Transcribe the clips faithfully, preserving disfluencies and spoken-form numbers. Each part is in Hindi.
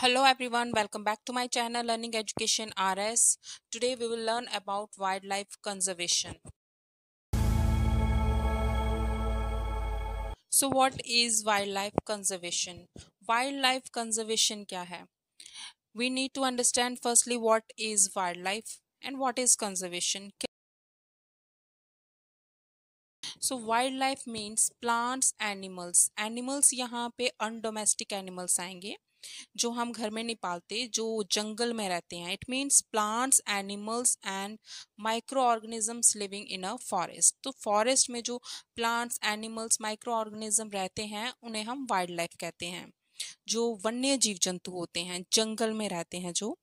Hello everyone, welcome back to my channel Learning Education R S. Today we will learn about wildlife conservation. So what is wildlife conservation? Wildlife conservation क्या है? We need to understand firstly what is wildlife and what is conservation. So wildlife means plants, animals. Animals यहाँ पे undomestic animals आएंगे जो हम घर में नहीं पालते, जो जंगल में रहते हैं. It means plants, animals and micro organisms living in a forest. तो फॉरेस्ट में जो प्लांट्स, एनिमल्स, माइक्रो ऑर्गेनिज्म रहते हैं उन्हें हम वाइल्ड लाइफ कहते हैं. जो वन्य जीव जंतु होते हैं, जंगल में रहते हैं, जो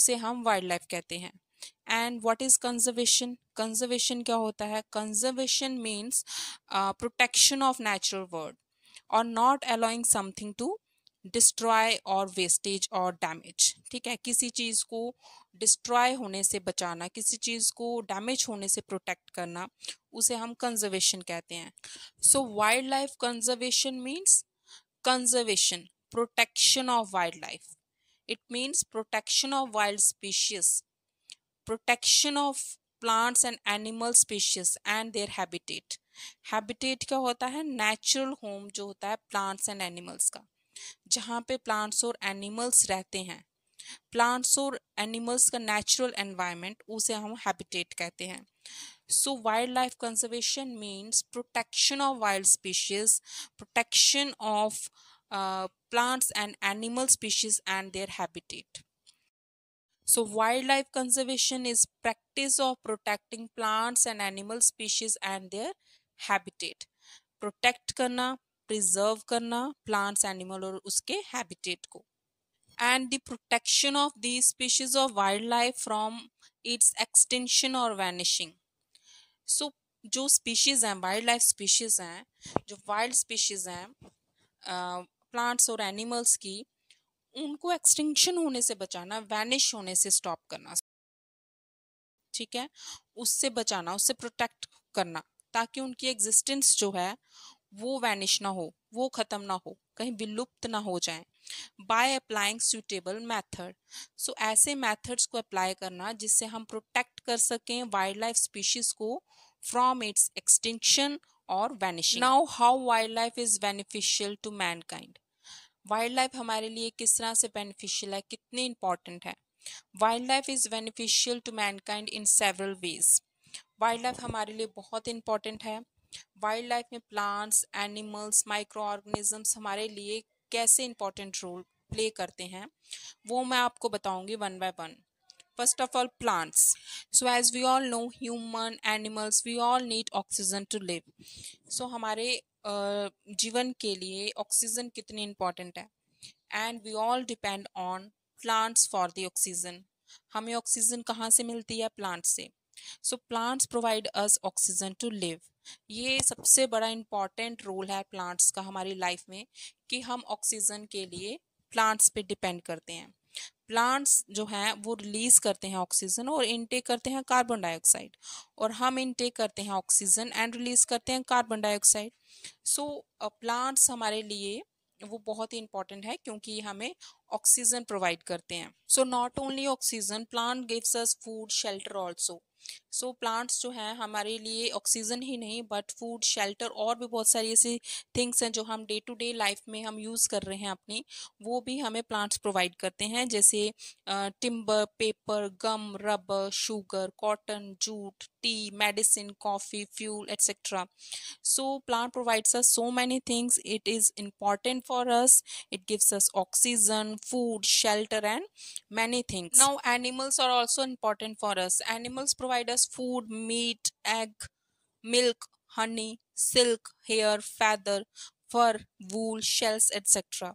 उसे हम वाइल्ड लाइफ कहते हैं. And what is conservation? Conservation क्या होता है? Conservation means protection of natural world और not allowing something to destroy और वेस्टेज और डैमेज. ठीक है, किसी चीज़ को डिस्ट्रॉय होने से बचाना, किसी चीज़ को डैमेज होने से प्रोटेक्ट करना, उसे हम कंजर्वेशन कहते हैं. So wild life conservation means conservation protection of wild life. It means protection of wild species, protection of plants and animal species and their habitat. Habitat क्या होता है? नेचुरल होम जो होता है प्लांट्स एंड एनिमल्स का, जहाँ पे प्लांट्स और एनिमल्स रहते हैं. प्लांट्स और एनिमल्स का नेचुरल एनवायरनमेंट, उसे हम हैबिटेट कहते हैं. So wild life conservation means protection of wild species, protection of plants and animal species and their habitat. So wildlife conservation is practice of protecting plants and animal species and their habitat. Protect करना, preserve करना plants, animal और उसके habitat को. And the protection of these species of wildlife from its extinction or vanishing. So जो species हैं, wildlife species हैं, जो wild species हैं, uh, plants और animals की, उनको एक्सटिंक्शन होने से बचाना, वैनिश होने से स्टॉप करना. ठीक है, उससे बचाना, उससे प्रोटेक्ट करना, ताकि उनकी एग्जिस्टेंस जो है वो वैनिश ना हो, वो ख़त्म ना हो, कहीं विलुप्त ना हो जाए. By applying suitable method, so ऐसे मैथड्स को अप्लाई करना जिससे हम प्रोटेक्ट कर सकें वाइल्ड लाइफ स्पीशीज़ को फ्रॉम इट्स एक्सटिंक्शन और vanishing. Now how wild life is beneficial to mankind. Wild life हमारे लिए किस तरह से बेनिफिशियल है, कितनी इम्पॉर्टेंट है. Wild life is beneficial to mankind in several ways. Wild life हमारे लिए बहुत इम्पॉर्टेंट है. वाइल्ड लाइफ में प्लांट्स, एनिमल्स, माइक्रो ऑर्गेनिजम्स हमारे लिए कैसे इम्पॉर्टेंट रोल प्ले करते हैं वो मैं आपको बताऊंगी one by one. First of all plants. So as we all know, human, animals, we all need oxygen to live. So हमारे Uh, जीवन के लिए ऑक्सीजन कितनी इम्पॉर्टेंट है. And we all depend on plants for the oxygen. हमें ऑक्सीजन कहाँ से मिलती है? प्लांट से. So plants provide us oxygen to live. ये सबसे बड़ा इम्पॉर्टेंट रोल है प्लांट्स का हमारी लाइफ में, कि हम ऑक्सीजन के लिए प्लांट्स पे डिपेंड करते हैं. प्लांट्स जो हैं वो रिलीज करते हैं ऑक्सीजन और इनटेक करते हैं कार्बन डाइऑक्साइड, और हम इनटेक करते हैं ऑक्सीजन एंड रिलीज करते हैं कार्बन डाइऑक्साइड. सो प्लांट्स हमारे लिए वो बहुत ही इम्पॉर्टेंट है क्योंकि हमें ऑक्सीजन प्रोवाइड करते हैं. So not only oxygen, plant gives us food, shelter also. So plants जो हैं हमारे लिए ऑक्सीजन ही नहीं बट फूड, शेल्टर और भी बहुत सारी ऐसी थिंग्स हैं जो हम डे टू डे लाइफ में हम यूज़ कर रहे हैं अपनी, वो भी हमें प्लांट्स प्रोवाइड करते हैं. जैसे timber, paper, gum, rubber, sugar, cotton, jute, tea, medicine, coffee, fuel etcetera. So plant provides us so many things. It is important for us. It gives us oxygen, food, shelter and many things. Now animals are also important for us. Animals provide us food, meat, egg, milk, honey, silk, hair, feather, fur, wool, shells et cetera.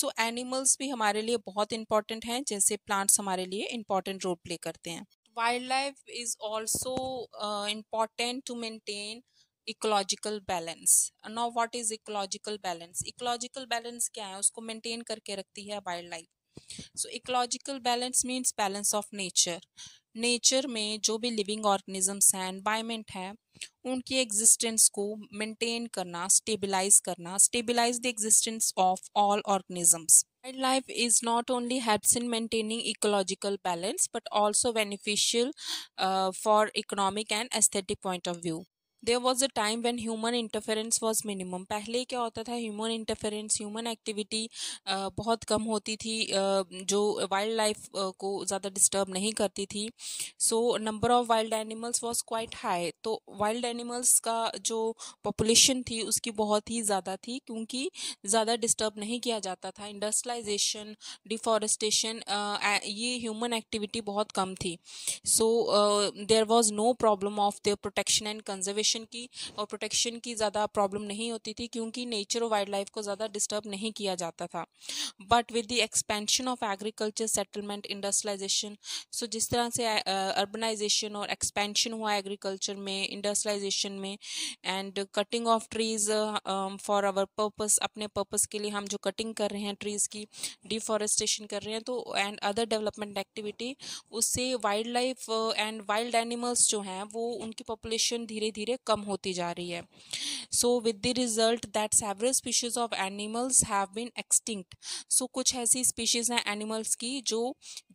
So animals भी हमारे लिए बहुत important हैं, जैसे plants हमारे लिए important role play करते हैं. Wildlife is also uh, important to maintain ecological balance. Now what is ecological balance? Ecological balance क्या है? उसको maintain करके रखती है wildlife. So ecological balance means balance of nature. Nature में जो भी लिविंग ऑर्गेनिजम्स हैं, एनवायरनमेंट है, उनकी एग्जिस्टेंस को मेंटेन करना, स्टेबलाइज करना, stabilise the existence of all organisms. Wildlife is not only helps in maintaining ecological balance but also beneficial uh, for economic and aesthetic point of view. There was a time when human interference was minimum. पहले क्या होता था, human interference, human activity uh, बहुत कम होती थी, uh, जो wild life uh, को ज़्यादा disturb नहीं करती थी. So number of wild animals was quite high. तो wild animals का जो population थी उसकी बहुत ही ज़्यादा थी, क्योंकि ज़्यादा disturb नहीं किया जाता था. Industrialization, deforestation, uh, ये human activity बहुत कम थी. So uh, there was no problem of their protection and conservation की और प्रोटेक्शन की ज़्यादा प्रॉब्लम नहीं होती थी, क्योंकि नेचर और वाइल्ड लाइफ को ज़्यादा डिस्टर्ब नहीं किया जाता था. But with the expansion of agriculture, settlement, industrialisation, so जिस तरह से अर्बनाइजेशन और एक्सपेंशन हुआ एग्रीकल्चर में, इंडस्ट्रियलाइजेशन में, and cutting of trees for our purpose, अपने पर्पस के लिए हम जो कटिंग कर रहे हैं ट्रीज़ की, डिफॉरेस्टेशन कर रहे हैं, तो एंड अदर डेवलपमेंट एक्टिविटी, उससे wild life and wild animals जो हैं वो उनकी पॉपुलेशन धीरे धीरे कम होती जा रही है. So with the result that several species of animals have been extinct. So कुछ ऐसी स्पीशीज हैं एनिमल्स की जो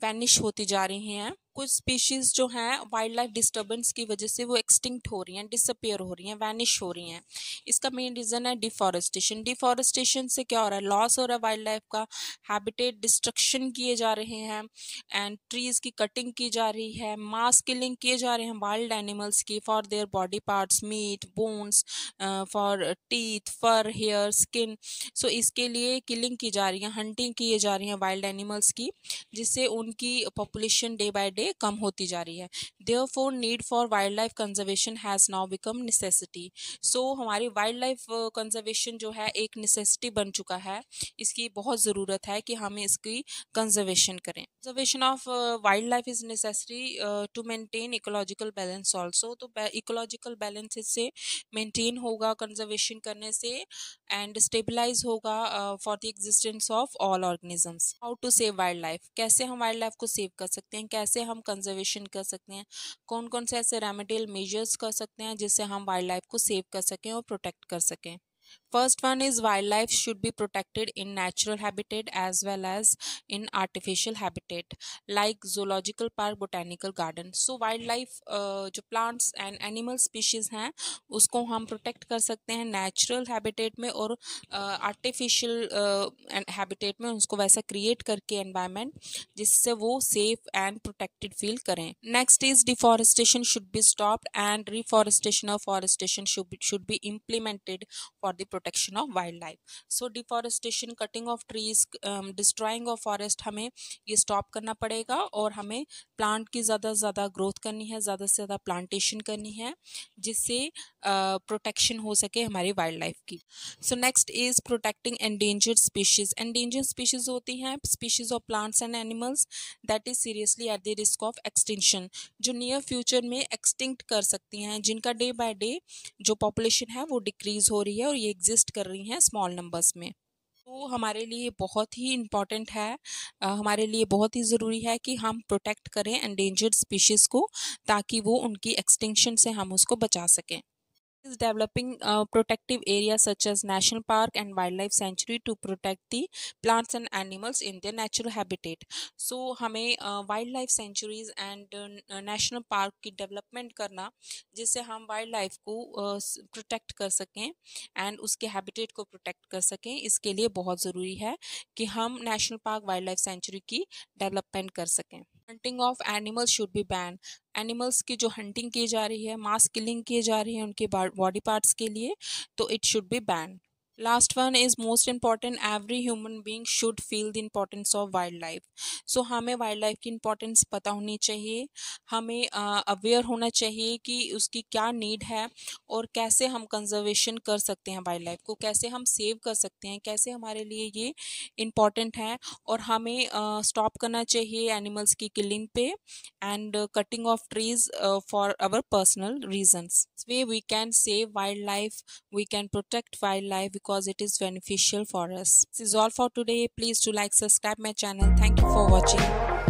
वैनिश होती जा रही हैं. कुछ स्पीशीज़ जो हैं वाइल्ड लाइफ डिस्टर्बेंस की वजह से वो एक्सटिंक्ट हो रही हैं, डिसअपियर हो रही हैं, वैनिश हो रही हैं. इसका मेन रीज़न है डिफॉरेस्टेशन. डिफॉरेस्टेशन से क्या हो रहा है, लॉस हो रहा है वाइल्ड लाइफ का, हैबिटेट डिस्ट्रक्शन किए जा रहे हैं, एंड ट्रीज़ की कटिंग की जा रही है, मास किलिंग किए जा रहे हैं वाइल्ड एनिमल्स की for their body parts, meat, bones, for teeth, fur, hair, skin. So इसके लिए किलिंग की जा रही है, हंटिंग किए जा रही हैं वाइल्ड एनिमल्स की, जिससे उनकी पॉपुलेशन डे बाय डे कम होती जा रही है. Therefore, need for wildlife conservation has now become necessity. So हमारी वाइल्ड लाइफ कंजर्वेशन जो है एक necessity बन चुका है. इसकी बहुत ज़रूरत है कि हम इसकी कंजर्वेशन करें. Conservation of wild life is necessary to maintain ecological balance also. तो इकोलॉजिकल बैलेंस इससे मेंटेन होगा कंजर्वेशन करने से, एंड स्टेबलाइज होगा for the existence of all organisms. How to save wild life, कैसे हम वाइल्ड लाइफ को सेव कर सकते हैं, कैसे हम कंजर्वेशन कर सकते हैं, कौन कौन से ऐसे रेमेडियल मेजर्स कर सकते हैं जिससे हम वाइल्ड लाइफ को सेव कर सकें और प्रोटेक्ट कर सकें. First one is wildlife should be protected in natural habitat as well as in artificial habitat like zoological park, botanical garden. So wildlife uh, जो plants and animal species हैं उसको हम protect कर सकते हैं natural habitat में और uh, artificial uh, habitat में. उसको वैसा create करके environment जिससे वो safe and protected feel करें. Next is deforestation should be stopped and reforestation or forestation should be, should be implemented for the protection of wildlife. So deforestation, cutting of trees, um, destroying of forest, हमें ये stop करना पड़ेगा और हमें plant की ज़्यादा ज़्यादा growth करनी है, ज़्यादा से ज़्यादा plantation करनी है, जिससे uh, protection हो सके हमारी wildlife की. So next is protecting endangered species. Endangered species होती हैं species of plants and animals that is seriously at the risk of extinction, जो near future में extinct कर सकती हैं, जिनका day by day जो population है वो decrease हो रही है और ये एग्जिस्ट कर रही हैं स्मॉल नंबर्स में. तो हमारे लिए बहुत ही इम्पॉर्टेंट है, आ, हमारे लिए बहुत ही ज़रूरी है कि हम प्रोटेक्ट करें एंडेंजर्ड स्पीशीज़ को, ताकि वो उनकी एक्सटिंक्शन से हम उसको बचा सकें. is developing uh, protective areas such as national park and wildlife sanctuary to protect the plants and animals in their natural habitat. So हमें uh, wildlife sanctuaries and uh, national park की development करना, जिससे हम wildlife को uh, protect कर सकें and उसके habitat को protect कर सकें. इसके लिए बहुत ज़रूरी है कि हम national park, wildlife sanctuary की development कर सकें. hunting of animals should be banned. Animals की जो हंटिंग की जा रही है, मास किलिंग की जा रही है उनके बॉडी पार्ट्स के लिए, तो it should be ban. Last one is most important, every human being should feel the importance of wild life. So हमें वाइल्ड लाइफ की इम्पॉर्टेंस पता होनी चाहिए, हमें अवेयर uh, होना चाहिए कि उसकी क्या नीड है और कैसे हम कंजर्वेशन कर सकते हैं वाइल्ड लाइफ को, कैसे हम सेव कर सकते हैं, कैसे हमारे लिए ये इम्पॉर्टेंट है. और हमें स्टॉप uh, करना चाहिए एनिमल्स की किलिंग पे and cutting of trees for our personal reasons. Way we can save wild life, we can protect wild life because it is beneficial for us. This is all for today. Please do like, subscribe my channel. Thank you for watching.